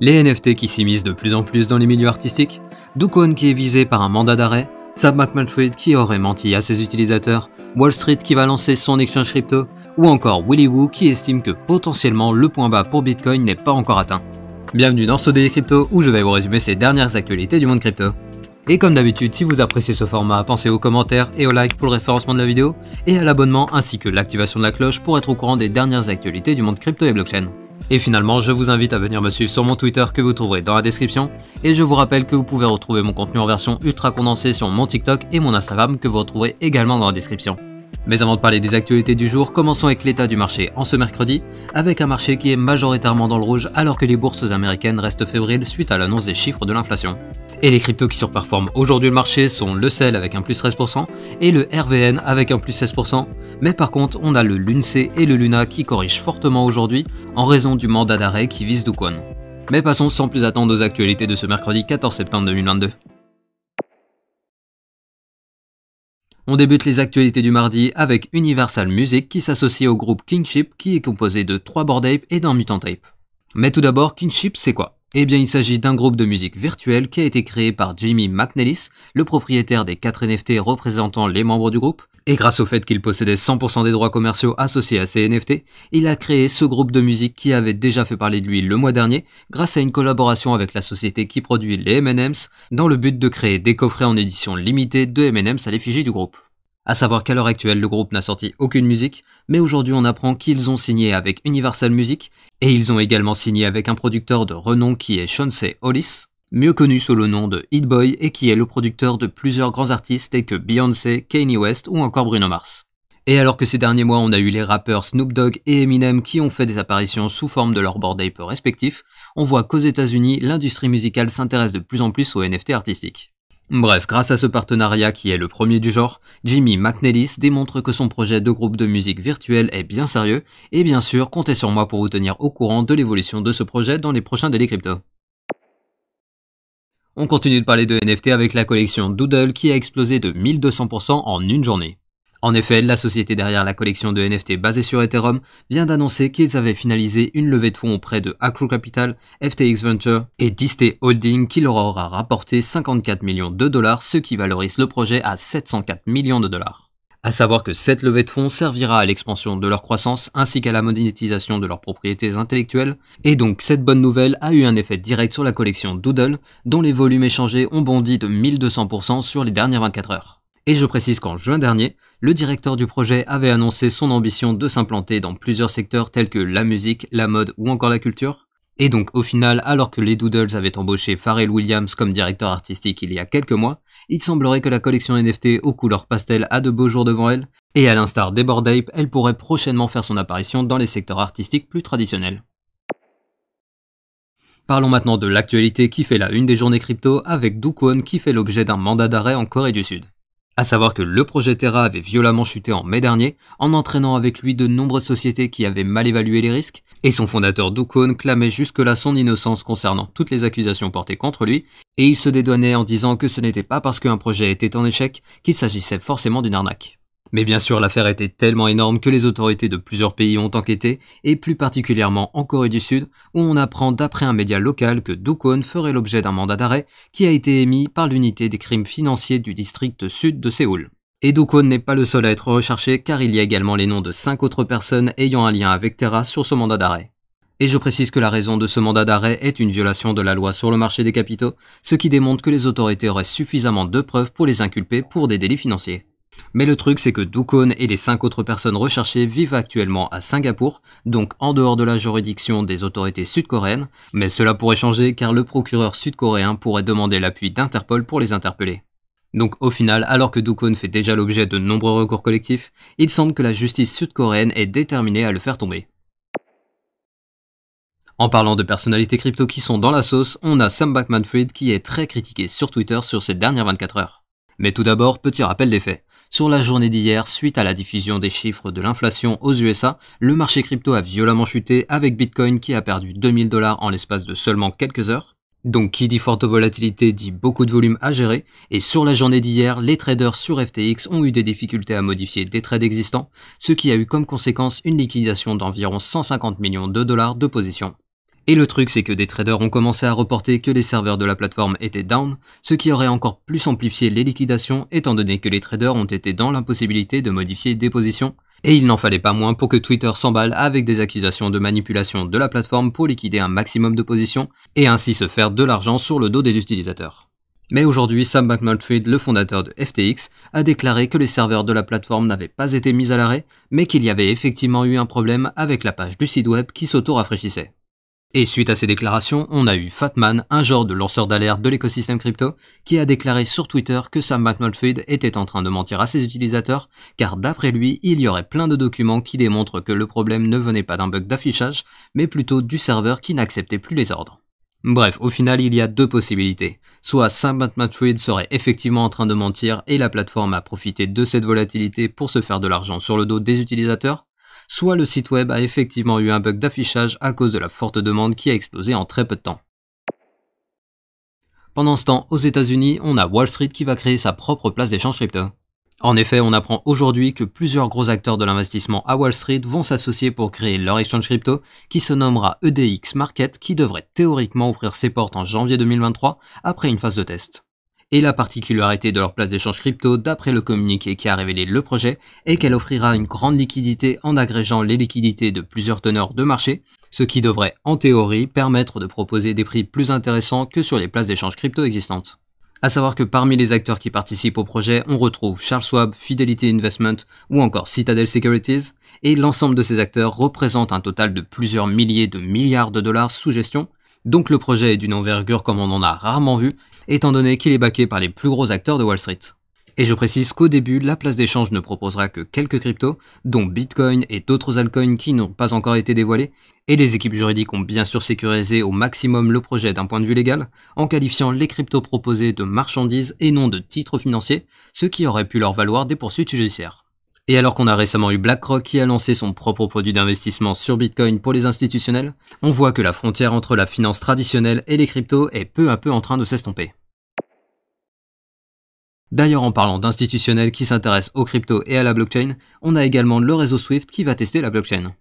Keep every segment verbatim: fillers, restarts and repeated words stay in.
les N F T qui s'immiscent de plus en plus dans les milieux artistiques, Do Kwon qui est visé par un mandat d'arrêt, Sam Bankman-Fried qui aurait menti à ses utilisateurs, Wall Street qui va lancer son exchange crypto, ou encore Willy Woo qui estime que potentiellement le point bas pour Bitcoin n'est pas encore atteint. Bienvenue dans ce Daily Crypto où je vais vous résumer ces dernières actualités du monde crypto. Et comme d'habitude, si vous appréciez ce format, pensez aux commentaires et aux likes pour le référencement de la vidéo, et à l'abonnement ainsi que l'activation de la cloche pour être au courant des dernières actualités du monde crypto et blockchain. Et finalement, je vous invite à venir me suivre sur mon Twitter que vous trouverez dans la description, et je vous rappelle que vous pouvez retrouver mon contenu en version ultra condensée sur mon TikTok et mon Instagram que vous retrouverez également dans la description. Mais avant de parler des actualités du jour, commençons avec l'état du marché en ce mercredi, avec un marché qui est majoritairement dans le rouge alors que les bourses américaines restent fébriles suite à l'annonce des chiffres de l'inflation. Et les cryptos qui surperforment aujourd'hui le marché sont le S E L avec un plus treize pour cent et le R V N avec un plus seize pour cent, mais par contre on a le LUNC et le LUNA qui corrigent fortement aujourd'hui en raison du mandat d'arrêt qui vise Do Kwon. Mais passons sans plus attendre aux actualités de ce mercredi quatorze septembre deux mille vingt-deux. On débute les actualités du mardi avec Universal Music qui s'associe au groupe Kingship qui est composé de trois Bored Ape et d'un Mutant Ape. Mais tout d'abord, Kingship c'est quoi? Eh bien il s'agit d'un groupe de musique virtuelle qui a été créé par Jimmy McNellis, le propriétaire des quatre N F T représentant les membres du groupe, et grâce au fait qu'il possédait cent pour cent des droits commerciaux associés à ces N F T, il a créé ce groupe de musique qui avait déjà fait parler de lui le mois dernier grâce à une collaboration avec la société qui produit les M and M's dans le but de créer des coffrets en édition limitée de M and M's à l'effigie du groupe. A savoir qu'à l'heure actuelle, le groupe n'a sorti aucune musique, mais aujourd'hui on apprend qu'ils ont signé avec Universal Music, et ils ont également signé avec un producteur de renom qui est Chauncey Hollis, mieux connu sous le nom de Hit-Boy et qui est le producteur de plusieurs grands artistes tels que Beyoncé, Kanye West ou encore Bruno Mars. Et alors que ces derniers mois on a eu les rappeurs Snoop Dogg et Eminem qui ont fait des apparitions sous forme de leurs Bored Ape respectifs, on voit qu'aux États-Unis l'industrie musicale s'intéresse de plus en plus aux N F T artistiques. Bref, grâce à ce partenariat qui est le premier du genre, Jimmy McNellis démontre que son projet de groupe de musique virtuelle est bien sérieux, et bien sûr, comptez sur moi pour vous tenir au courant de l'évolution de ce projet dans les prochains Daily Crypto. On continue de parler de N F T avec la collection Doodles qui a explosé de mille deux cents pour cent en une journée. En effet, la société derrière la collection de N F T basée sur Ethereum vient d'annoncer qu'ils avaient finalisé une levée de fonds auprès de Acru Capital, F T X Venture et Disney Holding qui leur aura rapporté cinquante-quatre millions de dollars, ce qui valorise le projet à sept cent quatre millions de dollars. A savoir que cette levée de fonds servira à l'expansion de leur croissance ainsi qu'à la monétisation de leurs propriétés intellectuelles, et donc cette bonne nouvelle a eu un effet direct sur la collection Doodle, dont les volumes échangés ont bondi de mille deux cents pour cent sur les dernières vingt-quatre heures. Et je précise qu'en juin dernier, le directeur du projet avait annoncé son ambition de s'implanter dans plusieurs secteurs tels que la musique, la mode ou encore la culture. Et donc au final, alors que les Doodles avaient embauché Pharrell Williams comme directeur artistique il y a quelques mois, il semblerait que la collection N F T aux couleurs pastel a de beaux jours devant elle, et à l'instar des Bored Ape, elle pourrait prochainement faire son apparition dans les secteurs artistiques plus traditionnels. Parlons maintenant de l'actualité qui fait la une des journées crypto avec Do Kwon qui fait l'objet d'un mandat d'arrêt en Corée du Sud. A savoir que le projet Terra avait violemment chuté en mai dernier, en entraînant avec lui de nombreuses sociétés qui avaient mal évalué les risques, et son fondateur Do Kwon clamait jusque-là son innocence concernant toutes les accusations portées contre lui, et il se dédouanait en disant que ce n'était pas parce qu'un projet était en échec qu'il s'agissait forcément d'une arnaque. Mais bien sûr, l'affaire était tellement énorme que les autorités de plusieurs pays ont enquêté, et plus particulièrement en Corée du Sud, où on apprend d'après un média local que Do Kwon ferait l'objet d'un mandat d'arrêt qui a été émis par l'unité des crimes financiers du district sud de Séoul. Et Do Kwon n'est pas le seul à être recherché car il y a également les noms de cinq autres personnes ayant un lien avec Terra sur ce mandat d'arrêt. Et je précise que la raison de ce mandat d'arrêt est une violation de la loi sur le marché des capitaux, ce qui démontre que les autorités auraient suffisamment de preuves pour les inculper pour des délits financiers. Mais le truc c'est que Do Kwon et les cinq autres personnes recherchées vivent actuellement à Singapour, donc en dehors de la juridiction des autorités sud-coréennes, mais cela pourrait changer car le procureur sud-coréen pourrait demander l'appui d'Interpol pour les interpeller. Donc au final, alors que Do Kwon fait déjà l'objet de nombreux recours collectifs, il semble que la justice sud-coréenne est déterminée à le faire tomber. En parlant de personnalités crypto qui sont dans la sauce, on a Sam Bankman-Fried qui est très critiqué sur Twitter sur ces dernières vingt-quatre heures. Mais tout d'abord, petit rappel des faits. Sur la journée d'hier, suite à la diffusion des chiffres de l'inflation aux U S A, le marché crypto a violemment chuté avec Bitcoin qui a perdu deux mille dollars en l'espace de seulement quelques heures. Donc qui dit forte volatilité dit beaucoup de volume à gérer, et sur la journée d'hier, les traders sur F T X ont eu des difficultés à modifier des trades existants, ce qui a eu comme conséquence une liquidation d'environ cent cinquante millions de dollars de position. Et le truc, c'est que des traders ont commencé à reporter que les serveurs de la plateforme étaient down, ce qui aurait encore plus amplifié les liquidations étant donné que les traders ont été dans l'impossibilité de modifier des positions. Et il n'en fallait pas moins pour que Twitter s'emballe avec des accusations de manipulation de la plateforme pour liquider un maximum de positions et ainsi se faire de l'argent sur le dos des utilisateurs. Mais aujourd'hui, Sam Bankman-Fried, le fondateur de F T X, a déclaré que les serveurs de la plateforme n'avaient pas été mis à l'arrêt, mais qu'il y avait effectivement eu un problème avec la page du site web qui s'auto-rafraîchissait. Et suite à ces déclarations, on a eu Fatman, un genre de lanceur d'alerte de l'écosystème crypto, qui a déclaré sur Twitter que Sam Bankman-Fried était en train de mentir à ses utilisateurs, car d'après lui, il y aurait plein de documents qui démontrent que le problème ne venait pas d'un bug d'affichage, mais plutôt du serveur qui n'acceptait plus les ordres. Bref, au final, il y a deux possibilités. Soit Sam Bankman-Fried serait effectivement en train de mentir et la plateforme a profité de cette volatilité pour se faire de l'argent sur le dos des utilisateurs, soit le site web a effectivement eu un bug d'affichage à cause de la forte demande qui a explosé en très peu de temps. Pendant ce temps, aux États-Unis, on a Wall Street qui va créer sa propre place d'échange crypto. En effet, on apprend aujourd'hui que plusieurs gros acteurs de l'investissement à Wall Street vont s'associer pour créer leur échange crypto qui se nommera E D X Market, qui devrait théoriquement ouvrir ses portes en janvier deux mille vingt-trois après une phase de test. Et la particularité de leur place d'échange crypto, d'après le communiqué qui a révélé le projet, est qu'elle offrira une grande liquidité en agrégeant les liquidités de plusieurs teneurs de marché, ce qui devrait, en théorie, permettre de proposer des prix plus intéressants que sur les places d'échange crypto existantes. À savoir que parmi les acteurs qui participent au projet, on retrouve Charles Schwab, Fidelity Investment ou encore Citadel Securities, et l'ensemble de ces acteurs représente un total de plusieurs milliers de milliards de dollars sous gestion. Donc le projet est d'une envergure comme on en a rarement vu, étant donné qu'il est backé par les plus gros acteurs de Wall Street. Et je précise qu'au début, la place d'échange ne proposera que quelques cryptos, dont Bitcoin et d'autres altcoins qui n'ont pas encore été dévoilés, et les équipes juridiques ont bien sûr sécurisé au maximum le projet d'un point de vue légal, en qualifiant les cryptos proposés de marchandises et non de titres financiers, ce qui aurait pu leur valoir des poursuites judiciaires. Et alors qu'on a récemment eu BlackRock qui a lancé son propre produit d'investissement sur Bitcoin pour les institutionnels, on voit que la frontière entre la finance traditionnelle et les cryptos est peu à peu en train de s'estomper. D'ailleurs, en parlant d'institutionnels qui s'intéressent aux cryptos et à la blockchain, on a également le réseau Swift qui va tester la blockchain.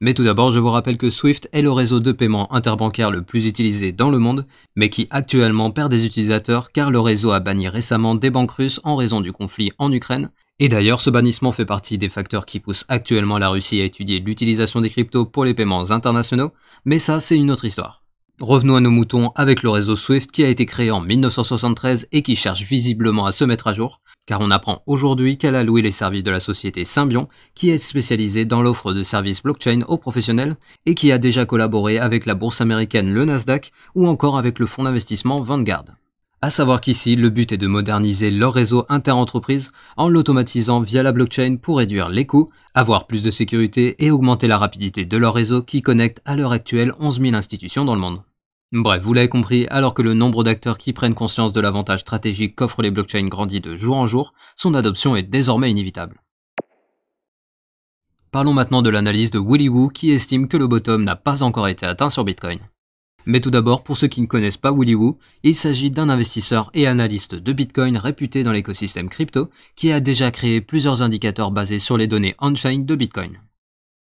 Mais tout d'abord, je vous rappelle que Swift est le réseau de paiement interbancaire le plus utilisé dans le monde, mais qui actuellement perd des utilisateurs car le réseau a banni récemment des banques russes en raison du conflit en Ukraine. Et d'ailleurs, ce bannissement fait partie des facteurs qui poussent actuellement la Russie à étudier l'utilisation des cryptos pour les paiements internationaux, mais ça, c'est une autre histoire. Revenons à nos moutons avec le réseau Swift qui a été créé en mille neuf cent soixante-treize et qui cherche visiblement à se mettre à jour, car on apprend aujourd'hui qu'elle a loué les services de la société Symbian, qui est spécialisée dans l'offre de services blockchain aux professionnels et qui a déjà collaboré avec la bourse américaine le Nasdaq ou encore avec le fonds d'investissement Vanguard. À savoir qu'ici, le but est de moderniser leur réseau inter-entreprise en l'automatisant via la blockchain pour réduire les coûts, avoir plus de sécurité et augmenter la rapidité de leur réseau qui connecte à l'heure actuelle onze mille institutions dans le monde. Bref, vous l'avez compris, alors que le nombre d'acteurs qui prennent conscience de l'avantage stratégique qu'offrent les blockchains grandit de jour en jour, son adoption est désormais inévitable. Parlons maintenant de l'analyse de Willy Woo qui estime que le bottom n'a pas encore été atteint sur Bitcoin. Mais tout d'abord, pour ceux qui ne connaissent pas Willy Woo, il s'agit d'un investisseur et analyste de Bitcoin réputé dans l'écosystème crypto qui a déjà créé plusieurs indicateurs basés sur les données on-chain de Bitcoin.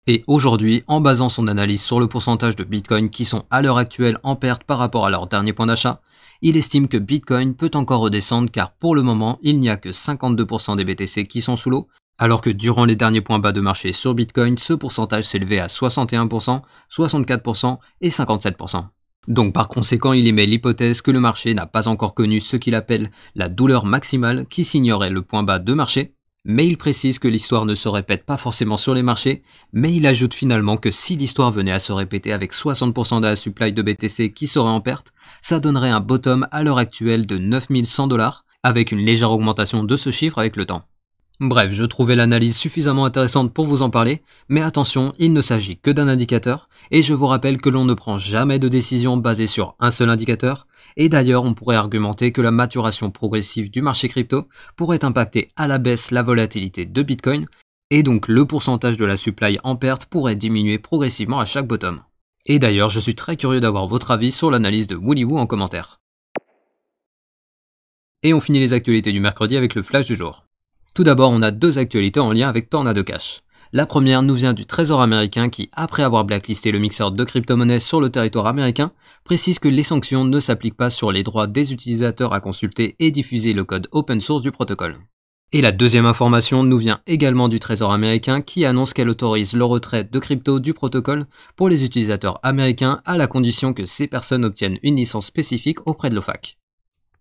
Et aujourd'hui, en basant son analyse sur le pourcentage de Bitcoin qui sont à l'heure actuelle en perte par rapport à leur dernier point d'achat, il estime que Bitcoin peut encore redescendre car pour le moment, il n'y a que cinquante-deux pour cent des B T C qui sont sous l'eau, alors que durant les derniers points bas de marché sur Bitcoin, ce pourcentage s'élevait à soixante et un pour cent, soixante-quatre pour cent et cinquante-sept pour cent. Donc par conséquent, il émet l'hypothèse que le marché n'a pas encore connu ce qu'il appelle la douleur maximale qui signerait le point bas de marché, mais il précise que l'histoire ne se répète pas forcément sur les marchés, mais il ajoute finalement que si l'histoire venait à se répéter avec soixante pour cent de la supply de B T C qui serait en perte, ça donnerait un bottom à l'heure actuelle de neuf mille cent dollars, avec une légère augmentation de ce chiffre avec le temps. Bref, je trouvais l'analyse suffisamment intéressante pour vous en parler, mais attention, il ne s'agit que d'un indicateur, et je vous rappelle que l'on ne prend jamais de décision basée sur un seul indicateur, et d'ailleurs on pourrait argumenter que la maturation progressive du marché crypto pourrait impacter à la baisse la volatilité de Bitcoin, et donc le pourcentage de la supply en perte pourrait diminuer progressivement à chaque bottom. Et d'ailleurs, je suis très curieux d'avoir votre avis sur l'analyse de Willy Woo en commentaire. Et on finit les actualités du mercredi avec le flash du jour. Tout d'abord, on a deux actualités en lien avec Tornado Cash. La première nous vient du Trésor américain qui, après avoir blacklisté le mixeur de crypto-monnaies sur le territoire américain, précise que les sanctions ne s'appliquent pas sur les droits des utilisateurs à consulter et diffuser le code open source du protocole. Et la deuxième information nous vient également du Trésor américain qui annonce qu'elle autorise le retrait de crypto du protocole pour les utilisateurs américains à la condition que ces personnes obtiennent une licence spécifique auprès de l'O F A C.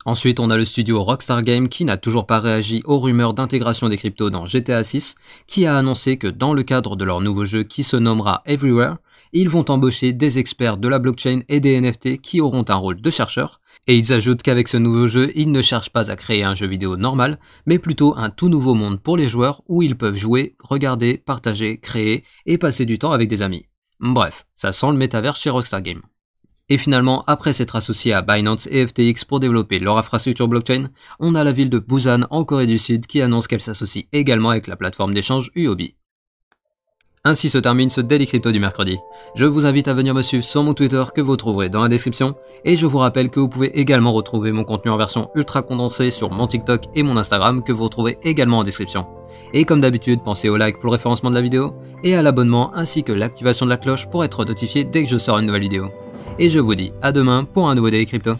Ensuite, on a le studio Rockstar Games qui n'a toujours pas réagi aux rumeurs d'intégration des cryptos dans G T A six, qui a annoncé que dans le cadre de leur nouveau jeu qui se nommera Everywhere, ils vont embaucher des experts de la blockchain et des N F T qui auront un rôle de chercheurs, et ils ajoutent qu'avec ce nouveau jeu, ils ne cherchent pas à créer un jeu vidéo normal, mais plutôt un tout nouveau monde pour les joueurs où ils peuvent jouer, regarder, partager, créer et passer du temps avec des amis. Bref, ça sent le métavers chez Rockstar Games. Et finalement, après s'être associé à Binance et F T X pour développer leur infrastructure blockchain, on a la ville de Busan en Corée du Sud qui annonce qu'elle s'associe également avec la plateforme d'échange U O B. Ainsi se termine ce Daily Crypto du mercredi. Je vous invite à venir me suivre sur mon Twitter que vous trouverez dans la description, et je vous rappelle que vous pouvez également retrouver mon contenu en version ultra condensée sur mon TikTok et mon Instagram que vous retrouvez également en description. Et comme d'habitude, pensez au like pour le référencement de la vidéo, et à l'abonnement ainsi que l'activation de la cloche pour être notifié dès que je sors une nouvelle vidéo. Et je vous dis à demain pour un nouveau Daily Crypto.